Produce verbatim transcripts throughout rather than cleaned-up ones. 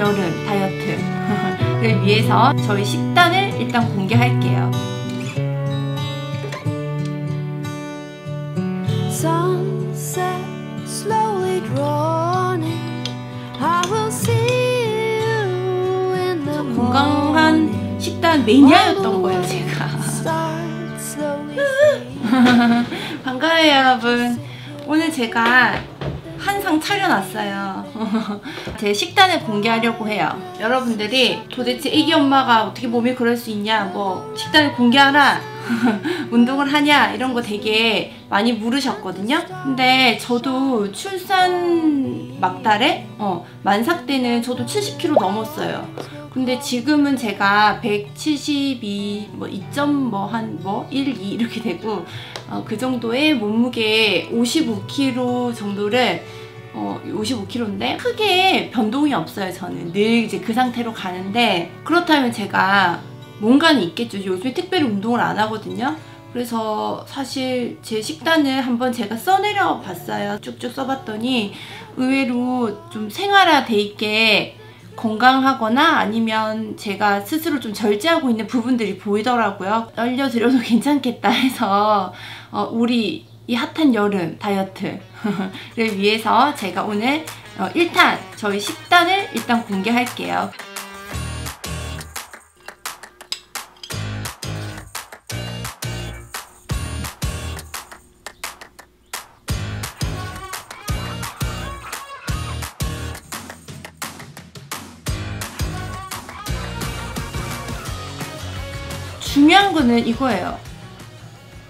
여름 다이어트를 위해서 저희 식단을 일단 공개할게요. Sunset slowly dawning. I will see you in the morning. 건강한 식단 매니아였던 거예요, 제가. 반가워요, 여러분. 오늘 제가 한 상 차려놨어요. 제 식단을 공개하려고 해요. 여러분들이 도대체 애기 엄마가 어떻게 몸이 그럴 수 있냐, 뭐 식단을 공개하라, 운동을 하냐, 이런 거 되게 많이 물으셨거든요. 근데 저도 출산 막달에 어, 만삭 때는 저도 칠십 킬로그램 넘었어요. 근데 지금은 제가 백칠십이, 뭐 이 점 일, 이 이렇게 되고, 어, 그 정도의 몸무게 오십오 킬로그램 정도를, 어, 오십오 킬로그램인데 크게 변동이 없어요. 저는 늘 이제 그 상태로 가는데, 그렇다면 제가 뭔가는 있겠죠. 요즘에 특별히 운동을 안 하거든요. 그래서 사실 제 식단을 한번 제가 써내려 봤어요. 쭉쭉 써봤더니 의외로 좀 생활화돼 있게 건강하거나 아니면 제가 스스로 좀 절제하고 있는 부분들이 보이더라고요. 알려드려도 괜찮겠다 해서 어, 우리 이 핫한 여름 다이어트를 위해서 제가 오늘 어, 일 탄 저희 식단을 일단 공개할게요. 중요한 거는 이거예요.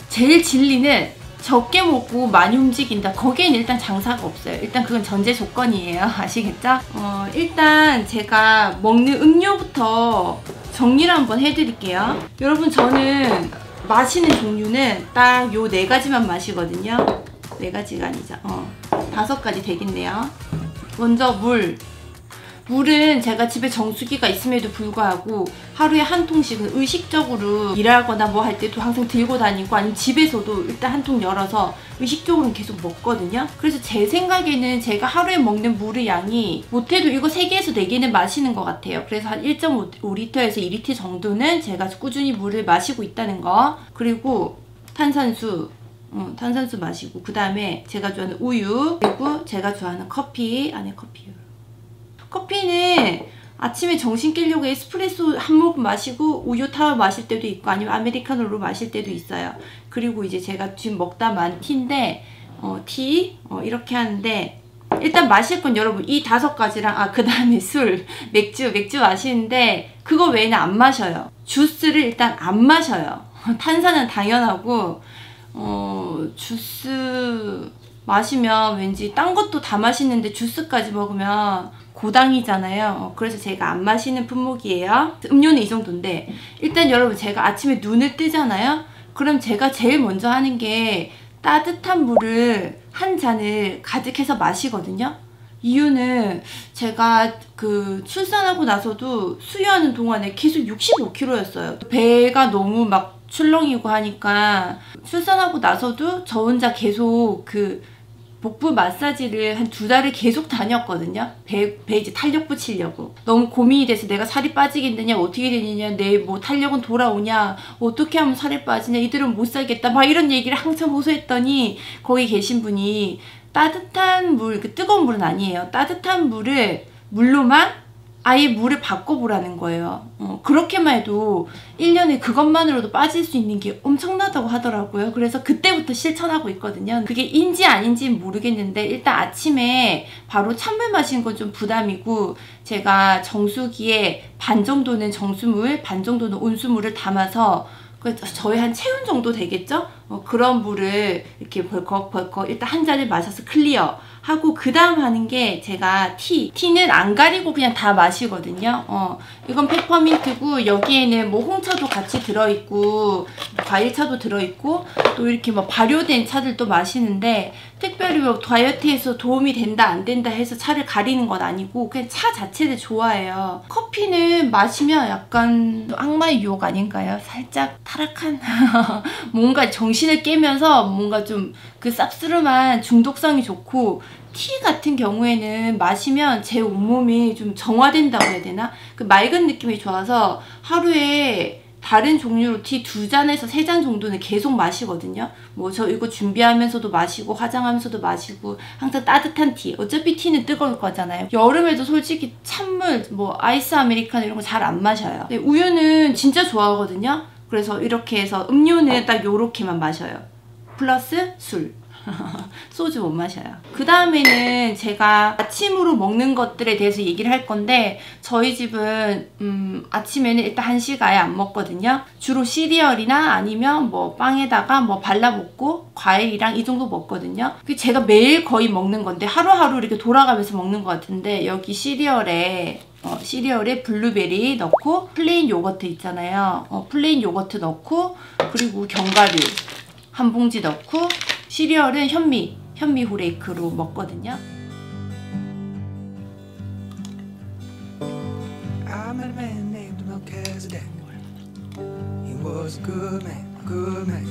제일 진리는 적게 먹고 많이 움직인다. 거기엔 일단 장사가 없어요. 일단 그건 전제 조건이에요. 아시겠죠? 어, 일단 제가 먹는 음료부터 정리를 한번 해드릴게요. 여러분, 저는 마시는 종류는 딱 요 네 가지만 마시거든요. 네 가지가 아니죠. 어, 다섯 가지 되겠네요. 먼저 물. 물은 제가 집에 정수기가 있음에도 불구하고 하루에 한 통씩은 의식적으로 일하거나 뭐 할 때도 항상 들고 다니고, 아니면 집에서도 일단 한 통 열어서 의식적으로는 계속 먹거든요. 그래서 제 생각에는 제가 하루에 먹는 물의 양이 못해도 이거 세 개에서 네 개는 마시는 것 같아요. 그래서 한 일 점 오 리터에서 이 리터 정도는 제가 꾸준히 물을 마시고 있다는 거. 그리고 탄산수. 음, 탄산수 마시고, 그 다음에 제가 좋아하는 우유, 그리고 제가 좋아하는 커피. 안에 커피요. 커피는 아침에 정신 깨려고 에스프레소 한 모금 마시고 우유 타월 마실 때도 있고, 아니면 아메리카노로 마실 때도 있어요. 그리고 이제 제가 지금 먹다 만 티인데 어, 티 어, 이렇게 하는데, 일단 마실 건 여러분 이 다섯 가지랑 아 그 다음에 술, 맥주 맥주 마시는데 그거 외에는 안 마셔요. 주스를 일단 안 마셔요. 탄산은 당연하고, 어, 주스 마시면 왠지 딴 것도 다 마시는데 주스까지 먹으면 고당이잖아요. 그래서 제가 안 마시는 품목이에요. 음료는 이 정도인데, 일단 여러분 제가 아침에 눈을 뜨잖아요. 그럼 제가 제일 먼저 하는 게 따뜻한 물을 한 잔을 가득해서 마시거든요. 이유는 제가 그 출산하고 나서도 수유하는 동안에 계속 육십오 킬로그램였어요. 배가 너무 막 출렁이고 하니까 출산하고 나서도 저 혼자 계속 그 복부 마사지를 한 두 달을 계속 다녔거든요. 배, 배 이제 탄력 붙이려고. 너무 고민이 돼서 내가 살이 빠지게 되냐, 어떻게 되느냐, 내 뭐 탄력은 돌아오냐, 어떻게 하면 살이 빠지냐, 이들은 못 살겠다, 막 이런 얘기를 한참 호소했더니 거기 계신 분이 따뜻한 물, 그 뜨거운 물은 아니에요. 따뜻한 물을 물로만 아예 물을 바꿔보라는 거예요. 어, 그렇게만 해도 일 년에 그것만으로도 빠질 수 있는 게 엄청나다고 하더라고요. 그래서 그때부터 실천하고 있거든요. 그게 인지 아닌지는 모르겠는데, 일단 아침에 바로 찬물 마시는 건 좀 부담이고, 제가 정수기에 반 정도는 정수물, 반 정도는 온수물을 담아서 저의 한 체온 정도 되겠죠? 어, 그런 물을 이렇게 벌컥벌컥 일단 한 잔을 마셔서 클리어 하고, 그 다음 하는 게 제가 티. 티는 안 가리고 그냥 다 마시거든요. 어, 이건 페퍼민트고, 여기에는 뭐 홍차도 같이 들어있고 과일차도 들어있고 또 이렇게 막 발효된 차들도 마시는데, 특별히 뭐 다이어트에서 도움이 된다 안 된다 해서 차를 가리는 건 아니고 그냥 차 자체를 좋아해요. 커피는 마시면 약간 악마의 유혹 아닌가요? 살짝 타락한 뭔가 정신을 깨면서 뭔가 좀 그 쌉스름한 중독성이 좋고, 티 같은 경우에는 마시면 제 온몸이 좀 정화된다고 해야 되나? 그 맑은 느낌이 좋아서 하루에 다른 종류로 티 두 잔에서 세 잔 정도는 계속 마시거든요. 뭐 저 이거 준비하면서도 마시고 화장하면서도 마시고 항상 따뜻한 티. 어차피 티는 뜨거울 거잖아요. 여름에도 솔직히 찬물, 뭐 아이스 아메리카노 이런 거 잘 안 마셔요. 근데 우유는 진짜 좋아하거든요. 그래서 이렇게 해서 음료는 딱 요렇게만 마셔요. 플러스 술. 소주 못 마셔요. 그 다음에는 제가 아침으로 먹는 것들에 대해서 얘기를 할 건데, 저희 집은 음, 아침에는 일단 한식 아예 안 먹거든요. 주로 시리얼이나 아니면 뭐 빵에다가 뭐 발라 먹고 과일이랑 이 정도 먹거든요. 제가 매일 거의 먹는 건데 하루하루 이렇게 돌아가면서 먹는 것 같은데, 여기 시리얼에 어, 시리얼에 블루베리 넣고 플레인 요거트 있잖아요. 어, 플레인 요거트 넣고 그리고 견과류 한 봉지 넣고, 시리얼은 현미, 현미 후레이크로 먹거든요. I met a man named Mel Cazaday. He was a good man, good man.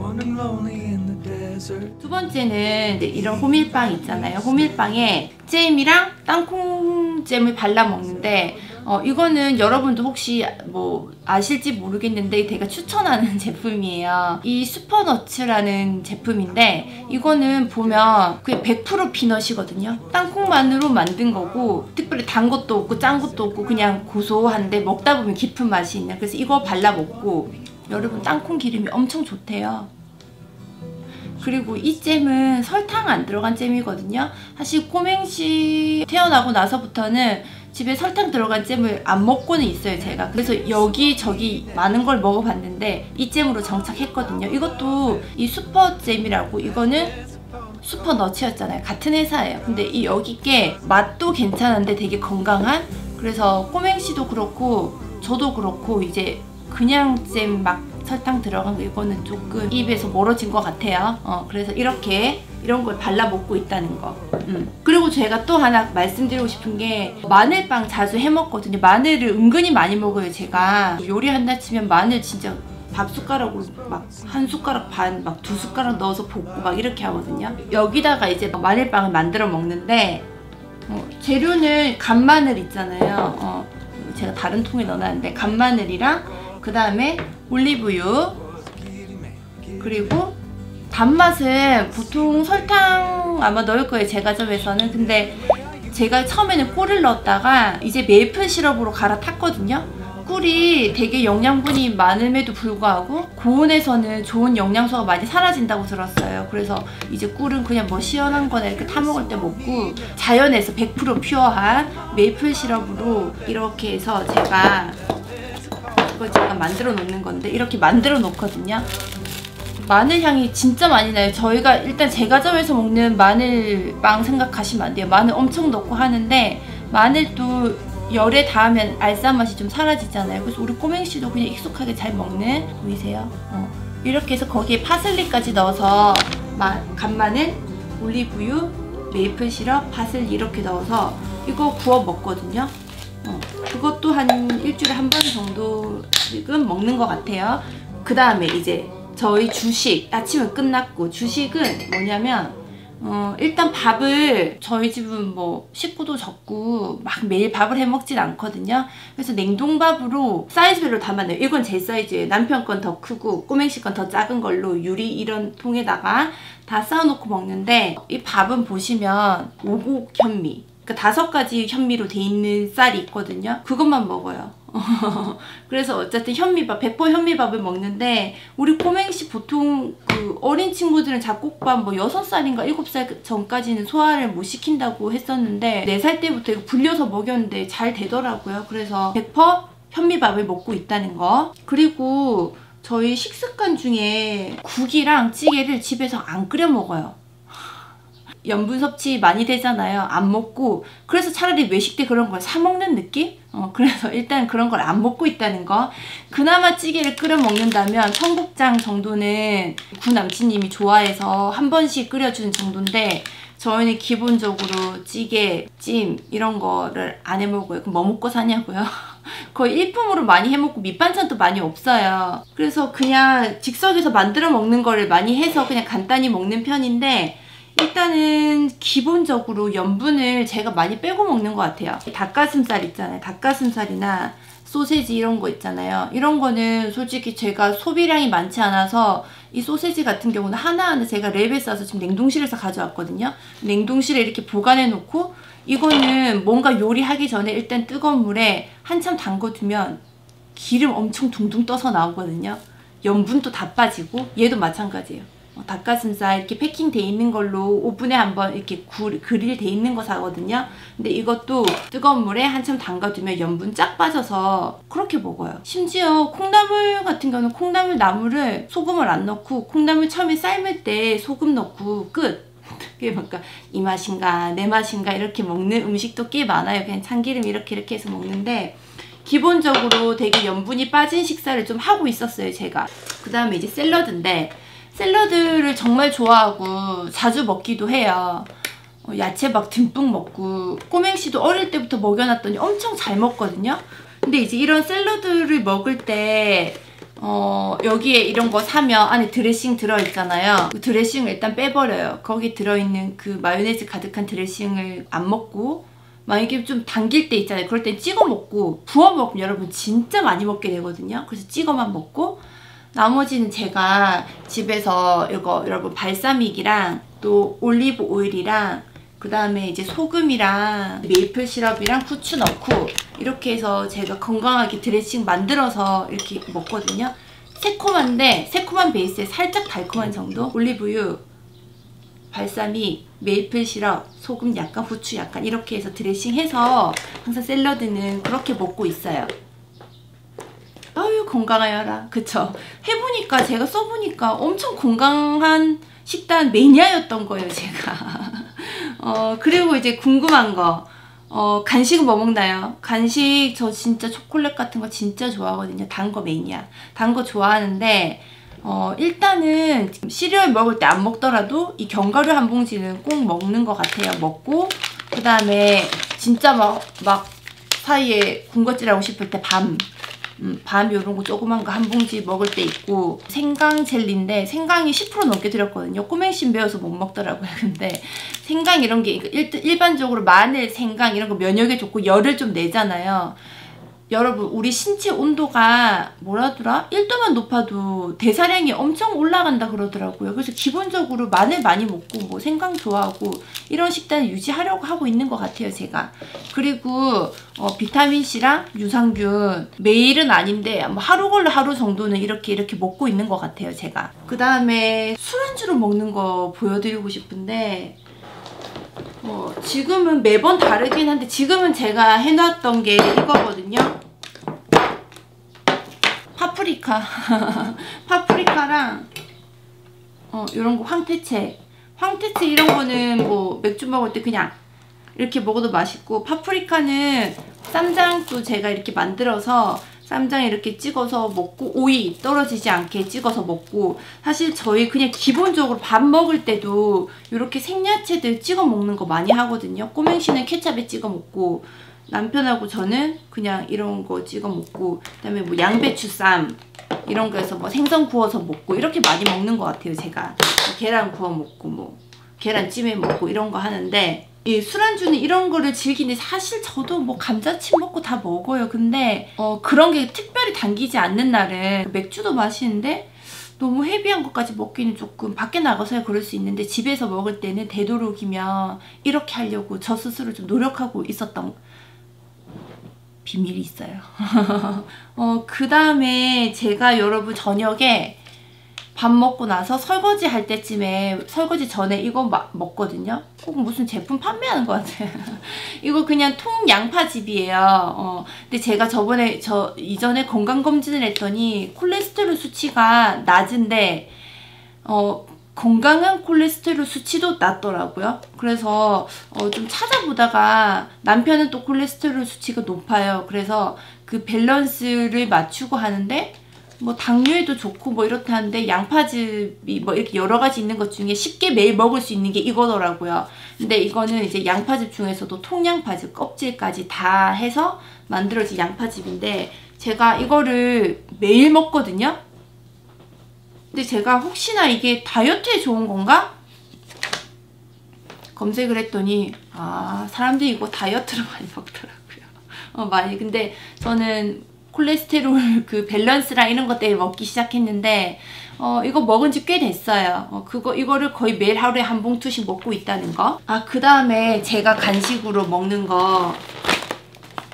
One and lonely in the desert. 두 번째는 이제 이런 호밀빵 있잖아요. 호밀빵에 잼이랑 땅콩잼을 발라 먹는데, 어, 이거는 여러분도 혹시 뭐 아실지 모르겠는데 제가 추천하는 제품이에요. 이 슈퍼너츠라는 제품인데, 이거는 보면 그게 백 퍼센트 피넛이거든요. 땅콩만으로 만든 거고 특별히 단 것도 없고 짠 것도 없고 그냥 고소한데 먹다 보면 깊은 맛이 있냐. 그래서 이거 발라 먹고, 여러분 땅콩 기름이 엄청 좋대요. 그리고 이 잼은 설탕 안 들어간 잼이거든요. 사실 꼬맹씨 태어나고 나서부터는 집에 설탕 들어간 잼을 안 먹고는 있어요, 제가. 그래서 여기저기 많은 걸 먹어봤는데 이 잼으로 정착했거든요. 이것도 이 슈퍼잼이라고, 이거는 슈퍼너츠였잖아요. 같은 회사예요. 근데 이 여기 게 맛도 괜찮은데 되게 건강한, 그래서 꼬맹씨도 그렇고 저도 그렇고 이제 그냥 잼 막 설탕 들어간 거 이거는 조금 입에서 멀어진 것 같아요. 어, 그래서 이렇게 이런 걸 발라 먹고 있다는 거. 음. 그리고 제가 또 하나 말씀드리고 싶은 게, 마늘빵 자주 해 먹거든요. 마늘을 은근히 많이 먹어요, 제가. 요리한다 치면 마늘 진짜 밥 숟가락으로 막 한 숟가락 반, 막 두 숟가락 넣어서 볶고 막 이렇게 하거든요. 여기다가 이제 마늘빵을 만들어 먹는데, 어, 재료는 간마늘 있잖아요. 어, 제가 다른 통에 넣어놨는데, 간마늘이랑 그 다음에 올리브유, 그리고 단맛은 보통 설탕 아마 넣을 거예요, 제과점에서는. 근데 제가 처음에는 꿀을 넣었다가 이제 메이플 시럽으로 갈아탔거든요. 꿀이 되게 영양분이 많음에도 불구하고 고온에서는 좋은 영양소가 많이 사라진다고 들었어요. 그래서 이제 꿀은 그냥 뭐 시원한 거나 이렇게 타먹을 때 먹고, 자연에서 백 퍼센트 퓨어한 메이플 시럽으로 이렇게 해서 제가 이거 제가 만들어 놓는 건데, 이렇게 만들어 놓거든요. 마늘 향이 진짜 많이 나요. 저희가 일단 제과점에서 먹는 마늘빵 생각하시면 안 돼요. 마늘 엄청 넣고 하는데, 마늘도 열에 닿으면 알싸한 맛이 좀 사라지잖아요. 그래서 우리 꼬맹씨도 그냥 익숙하게 잘 먹는, 보이세요? 어. 이렇게 해서 거기에 파슬리까지 넣어서, 마, 간마늘, 올리브유, 메이플 시럽, 파슬리 이렇게 넣어서 이거 구워 먹거든요. 어. 그것도 한 일주일에 한 번 정도 지금 먹는 것 같아요. 그 다음에 이제 저희 주식, 아침은 끝났고, 주식은 뭐냐면 어, 일단 밥을, 저희 집은 뭐 식구도 적고 막 매일 밥을 해먹진 않거든요. 그래서 냉동밥으로 사이즈별로 담아내요. 이건 제 사이즈예요. 남편 건 더 크고 꼬맹씨 건 더 작은 걸로 유리 이런 통에다가 다 쌓아놓고 먹는데, 이 밥은 보시면 오곡 현미, 그러니까 다섯 가지 현미로 돼 있는 쌀이 있거든요. 그것만 먹어요. 그래서 어쨌든 현미밥, 백 퍼센트 현미밥을 먹는데, 우리 꼬맹이씨 보통 그 어린 친구들은 잡곡밥 뭐 여섯 살인가 일곱 살 전까지는 소화를 못 시킨다고 했었는데, 네 살 때부터 이거 불려서 먹였는데 잘 되더라고요. 그래서 백 퍼센트 현미밥을 먹고 있다는 거. 그리고 저희 식습관 중에 국이랑 찌개를 집에서 안 끓여 먹어요. 염분 섭취 많이 되잖아요. 안 먹고. 그래서 차라리 외식 때 그런 걸 사 먹는 느낌? 어, 그래서 일단 그런 걸 안 먹고 있다는 거. 그나마 찌개를 끓여 먹는다면 청국장 정도는 구남친님이 좋아해서 한 번씩 끓여주는 정도인데, 저희는 기본적으로 찌개, 찜 이런 거를 안 해먹어요. 그럼 뭐 먹고 사냐고요? 거의 일품으로 많이 해먹고 밑반찬도 많이 없어요. 그래서 그냥 즉석에서 만들어 먹는 거를 많이 해서 그냥 간단히 먹는 편인데, 일단은 기본적으로 염분을 제가 많이 빼고 먹는 것 같아요. 닭가슴살 있잖아요. 닭가슴살이나 소세지 이런 거 있잖아요. 이런 거는 솔직히 제가 소비량이 많지 않아서, 이 소세지 같은 경우는 하나하나 제가 랩에 싸서 지금 냉동실에서 가져왔거든요. 냉동실에 이렇게 보관해 놓고, 이거는 뭔가 요리하기 전에 일단 뜨거운 물에 한참 담궈두면 기름 엄청 둥둥 떠서 나오거든요. 염분도 다 빠지고, 얘도 마찬가지예요. 닭가슴살 이렇게 패킹 돼 있는 걸로 오븐에 한번 이렇게 구, 그릴 돼 있는 거 사거든요. 근데 이것도 뜨거운 물에 한참 담가두면 염분 쫙 빠져서 그렇게 먹어요. 심지어 콩나물 같은 경우는 콩나물 나물을 소금을 안 넣고, 콩나물 처음에 삶을 때 소금 넣고 끝! 그게 뭔가 이 맛인가 내 맛인가 이렇게 먹는 음식도 꽤 많아요. 그냥 참기름 이렇게 이렇게 해서 먹는데, 기본적으로 되게 염분이 빠진 식사를 좀 하고 있었어요, 제가. 그 다음에 이제 샐러드인데, 샐러드를 정말 좋아하고 자주 먹기도 해요. 야채 막 듬뿍 먹고, 꼬맹씨도 어릴 때부터 먹여놨더니 엄청 잘 먹거든요. 근데 이제 이런 샐러드를 먹을 때 어, 여기에 이런 거 사면 안에 드레싱 들어있잖아요. 그 드레싱을 일단 빼버려요. 거기 들어있는 그 마요네즈 가득한 드레싱을 안 먹고, 만약에 좀 당길 때 있잖아요. 그럴 때 찍어 먹고, 부어 먹으면 여러분 진짜 많이 먹게 되거든요. 그래서 찍어만 먹고, 나머지는 제가 집에서 이거 여러분 발사믹이랑 또 올리브 오일이랑 그 다음에 이제 소금이랑 메이플 시럽이랑 후추 넣고, 이렇게 해서 제가 건강하게 드레싱 만들어서 이렇게 먹거든요. 새콤한데 새콤한 베이스에 살짝 달콤한 정도? 올리브유, 발사믹, 메이플 시럽, 소금 약간, 후추 약간 이렇게 해서 드레싱 해서 항상 샐러드는 그렇게 먹고 있어요. 아유 건강하여라. 그쵸? 해보니까, 제가 써보니까 엄청 건강한 식단 매니아였던 거예요, 제가. 어 그리고 이제 궁금한 거, 어 간식은 뭐 먹나요? 간식 저 진짜 초콜릿 같은 거 진짜 좋아하거든요. 단 거 매니아. 단 거 좋아하는데, 어 일단은 시리얼 먹을 때 안 먹더라도 이 견과류 한 봉지는 꼭 먹는 것 같아요. 먹고, 그 다음에 진짜 막, 막 사이에 군것질하고 싶을 때 밤 음, 밤 요런 거 조그만 거 한 봉지 먹을 때 있고, 생강 젤리인데 생강이 십 퍼센트 넘게 들었거든요. 꼬맹신 매워서 못 먹더라고요. 근데 생강 이런 게 일, 일반적으로 마늘, 생강 이런 거 면역에 좋고 열을 좀 내잖아요. 여러분 우리 신체 온도가 뭐라더라? 일 도만 높아도 대사량이 엄청 올라간다 그러더라고요. 그래서 기본적으로 마늘 많이 먹고 뭐 생강 좋아하고 이런 식단을 유지하려고 하고 있는 것 같아요, 제가. 그리고 어, 비타민C랑 유산균 매일은 아닌데 뭐 하루 걸러 하루 정도는 이렇게 이렇게 먹고 있는 것 같아요, 제가. 그 다음에 술안주로 먹는 거 보여드리고 싶은데, 어, 지금은 매번 다르긴 한데 지금은 제가 해놨던 게 이거거든요. 파프리카. 파프리카랑 어, 이런 거 황태채. 황태채 이런 거는 뭐 맥주 먹을 때 그냥 이렇게 먹어도 맛있고, 파프리카는 쌈장도 제가 이렇게 만들어서 쌈장 이렇게 찍어서 먹고, 오이 떨어지지 않게 찍어서 먹고, 사실 저희 그냥 기본적으로 밥 먹을 때도 이렇게 생야채들 찍어 먹는 거 많이 하거든요. 꼬맹씨는 케찹에 찍어 먹고, 남편하고 저는 그냥 이런 거 찍어 먹고, 그 다음에 뭐 양배추쌈 이런 거에서 뭐 생선 구워서 먹고, 이렇게 많이 먹는 것 같아요, 제가. 계란 구워 먹고 뭐 계란찜에 먹고 이런 거 하는데, 예, 술안주는 이런 거를 즐기는데, 사실 저도 뭐 감자칩 먹고 다 먹어요. 근데 어 그런 게 특별히 당기지 않는 날은 맥주도 마시는데, 너무 헤비한 것까지 먹기는 조금, 밖에 나가서야 그럴 수 있는데, 집에서 먹을 때는 되도록이면 이렇게 하려고 저 스스로 좀 노력하고 있었던 비밀이 있어요. 어 그 다음에 제가 여러분 저녁에 밥 먹고 나서 설거지 할 때쯤에, 설거지 전에 이거 막 먹거든요. 꼭 무슨 제품 판매하는 것 같아요. 이거 그냥 통양파즙이에요. 어, 근데 제가 저번에 저 이전에 건강검진을 했더니 콜레스테롤 수치가 낮은데, 어, 건강한 콜레스테롤 수치도 낮더라고요. 그래서 어 좀 찾아보다가 남편은 또 콜레스테롤 수치가 높아요. 그래서 그 밸런스를 맞추고 하는데 뭐 당뇨에도 좋고 뭐 이렇다는데 양파즙이 뭐 이렇게 여러가지 있는 것 중에 쉽게 매일 먹을 수 있는 게 이거더라고요. 근데 이거는 이제 양파즙 중에서도 통양파즙 껍질까지 다 해서 만들어진 양파즙인데 제가 이거를 매일 먹거든요. 근데 제가 혹시나 이게 다이어트에 좋은 건가? 검색을 했더니 아 사람들이 이거 다이어트로 많이 먹더라고요. 어 많이. 근데 저는 콜레스테롤 그 밸런스랑 이런 것 때문에 먹기 시작했는데 어 이거 먹은 지 꽤 됐어요. 어 그거 이거를 거의 매일 하루에 한 봉투씩 먹고 있다는 거. 아 그 다음에 제가 간식으로 먹는 거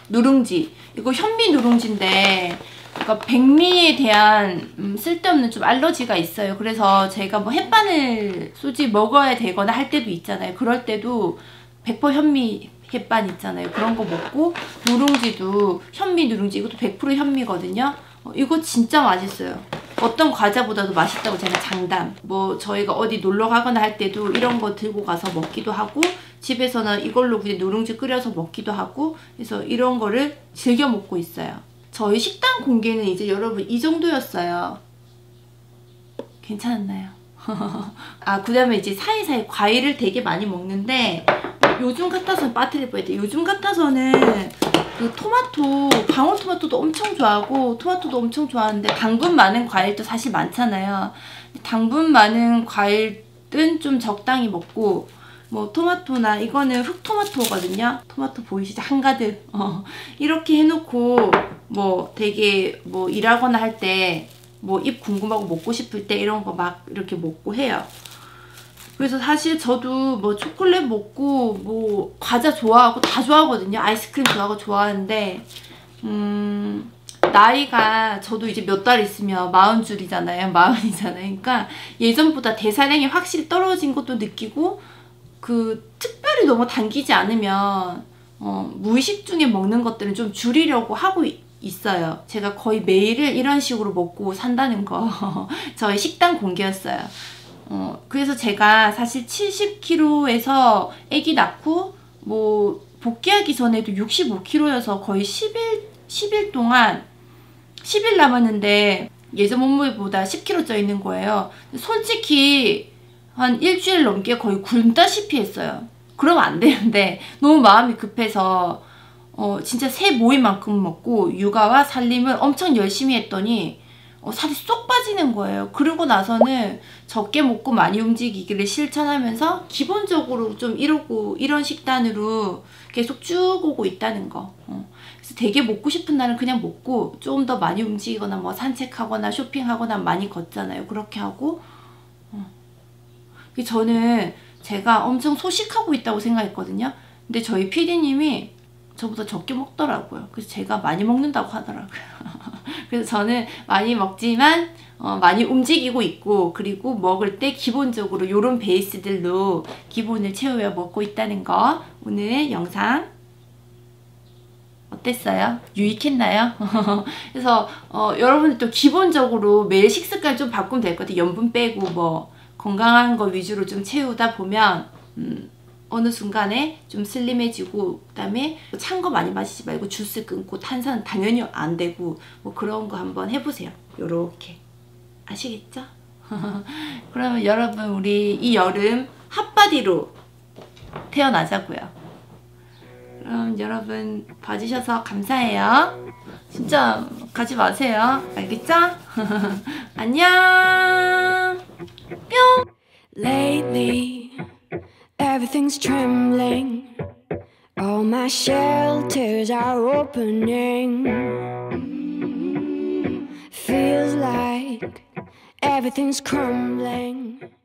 누룽지. 이거 현미 누룽지인데. 그러니까 백미에 대한 음, 쓸데없는 좀 알러지가 있어요. 그래서 제가 뭐 햇반을 쏘지 먹어야 되거나 할 때도 있잖아요. 그럴 때도 백 퍼센트 현미 햇반 있잖아요. 그런 거 먹고 누룽지도 현미 누룽지 이것도 백 퍼센트 현미거든요. 어, 이거 진짜 맛있어요. 어떤 과자보다도 맛있다고 제가 장담. 뭐 저희가 어디 놀러 가거나 할 때도 이런 거 들고 가서 먹기도 하고 집에서는 이걸로 그냥 누룽지 끓여서 먹기도 하고 그래서 이런 거를 즐겨 먹고 있어요. 저희 식단 공개는 이제 여러분 이 정도였어요. 괜찮았나요? 아, 그 다음에 이제 사이사이 과일을 되게 많이 먹는데 요즘 같아서는 빠뜨릴 뻔했대. 요즘 같아서는 그 토마토, 방울토마토도 엄청 좋아하고 토마토도 엄청 좋아하는데 당분 많은 과일도 사실 많잖아요. 당분 많은 과일은 좀 적당히 먹고 뭐 토마토나 이거는 흑토마토거든요. 토마토 보이시죠? 한가득. 어. 이렇게 해놓고 뭐 되게 뭐 일하거나 할 때 뭐 입 궁금하고 먹고 싶을 때 이런 거 막 이렇게 먹고 해요. 그래서 사실 저도 뭐 초콜릿 먹고 뭐 과자 좋아하고 다 좋아하거든요. 아이스크림 좋아하고 좋아하는데 음... 나이가 저도 이제 몇 달 있으면 마흔 줄이잖아요. 마흔이잖아요. 그러니까 예전보다 대사량이 확실히 떨어진 것도 느끼고 그 특별히 너무 당기지 않으면 어, 무의식 중에 먹는 것들은 좀 줄이려고 하고 이, 있어요. 제가 거의 매일을 이런 식으로 먹고 산다는 거 저의 식단 공개였어요. 어, 그래서 제가 사실 칠십 킬로그램에서 아기 낳고 뭐 복귀하기 전에도 육십오 킬로그램여서 거의 십 일, 십 일 동안 십 일 남았는데 예전 몸무게보다 십 킬로그램 쪄 있는 거예요. 솔직히 한 일주일 넘게 거의 굶다시피 했어요. 그러면 안 되는데 너무 마음이 급해서 어 진짜 새 모이만큼 먹고 육아와 살림을 엄청 열심히 했더니 어 살이 쏙 빠지는 거예요. 그러고 나서는 적게 먹고 많이 움직이기를 실천하면서 기본적으로 좀 이러고 이런 식단으로 계속 쭉 오고 있다는 거. 어. 그래서 되게 먹고 싶은 날은 그냥 먹고 조금 더 많이 움직이거나 뭐 산책하거나 쇼핑하거나 많이 걷잖아요. 그렇게 하고 어. 저는 제가 엄청 소식하고 있다고 생각했거든요. 근데 저희 피디님이 저보다 적게 먹더라고요. 그래서 제가 많이 먹는다고 하더라고요. 그래서 저는 많이 먹지만 어, 많이 움직이고 있고 그리고 먹을 때 기본적으로 이런 베이스들로 기본을 채우며 먹고 있다는 거. 오늘 영상 어땠어요? 유익했나요? 그래서 어, 여러분들도 기본적으로 매일 식습관 좀 바꾸면 될 것 같아요. 염분 빼고 뭐 건강한 거 위주로 좀 채우다 보면 음, 어느 순간에 좀 슬림해지고 그다음에 찬 거 많이 마시지 말고 주스 끊고 탄산 당연히 안 되고 뭐 그런 거 한번 해보세요. 요렇게 아시겠죠? 그러면 여러분 우리 이 여름 핫바디로 태어나자고요. 그럼 여러분 봐주셔서 감사해요. 진짜 가지 마세요. 알겠죠? 안녕. 뿅. Lately, everything's trembling. All my shelters are opening. Feels like everything's crumbling.